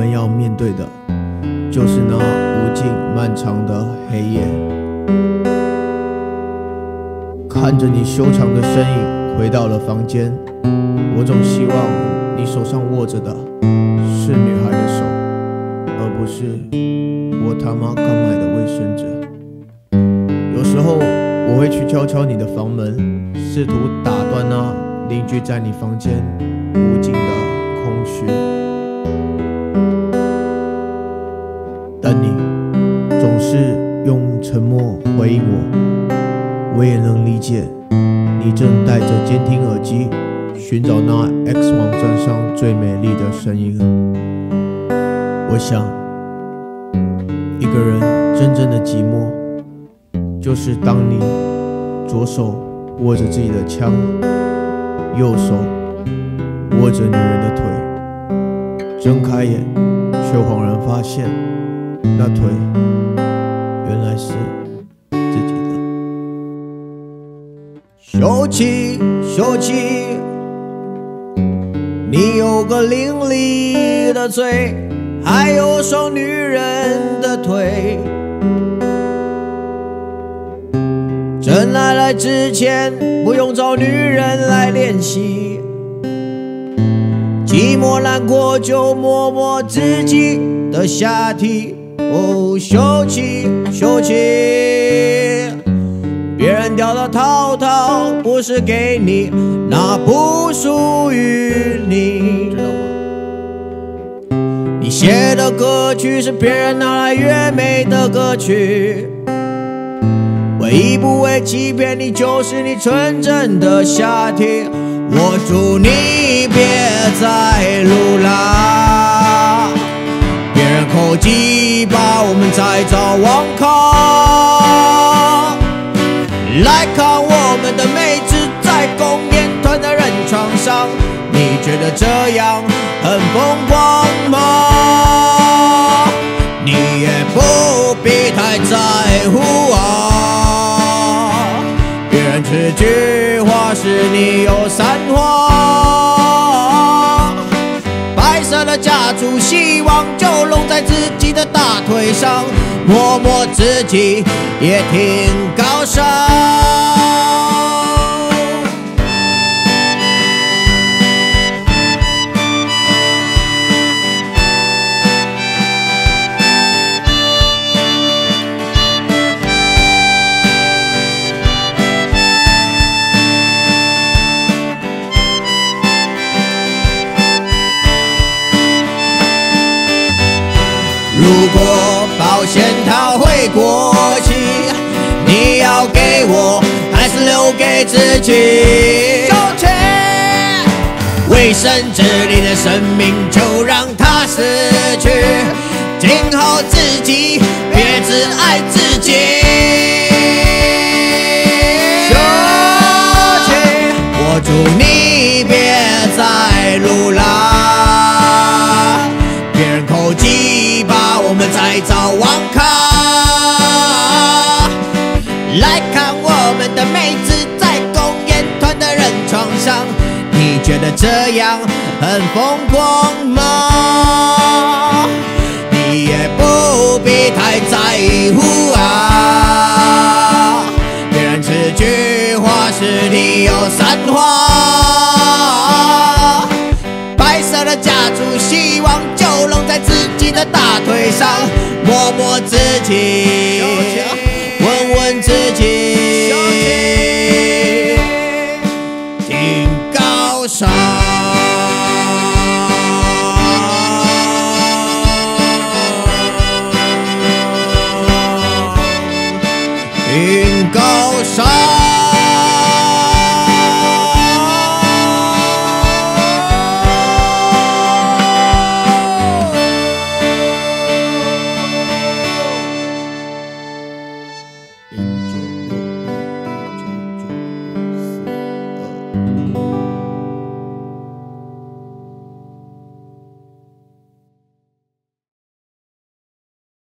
们要面对的，就是那无尽漫长的黑夜。看着你修长的身影回到了房间，我总希望你手上握着的是女孩的手，而不是我他妈刚买的卫生纸。有时候我会去敲敲你的房门，试图打断那邻居在你房间无尽的空虚。 但你总是用沉默回应我，我也能理解。你正戴着监听耳机，寻找那 X 网站上最美丽的声音。我想，一个人真正的寂寞，就是当你左手握着自己的枪，右手握着女人的腿，睁开眼，却恍然发现。 那腿原来是自己的。休妻，休妻，你有个伶俐的嘴，还有双女人的腿。真爱来之前，不用找女人来练习。寂寞难过就摸摸自己的下体。 哦，休妻，休妻！别人掉的淘淘不是给你，那不属于你。你写的歌曲是别人拿来越美的歌曲，为不为欺骗你，就是你纯真的下体。我祝你别再撸啦。 口鸡巴，我们在找网咖。来看我们的妹子在公演团的人床上，你觉得这样很风光吗？你也不必太在乎啊，别人只句话是你有三花，白色的家族希望就。 在自己的大腿上摸摸自己，也挺高尚。如果保险套会过期，你要给我还是留给自己？收起卫生纸里的生命，就让它死去。今后自己别只爱自己。休息，我祝你别再撸啦，别人口技。 我们在找网咖，来看我们的妹子在公演团的人床上，你觉得这样很风光吗？你也不必太在乎啊，别人只句话是你有三花，白色的家族希望就拢在自己的大腿上。 摸摸自己。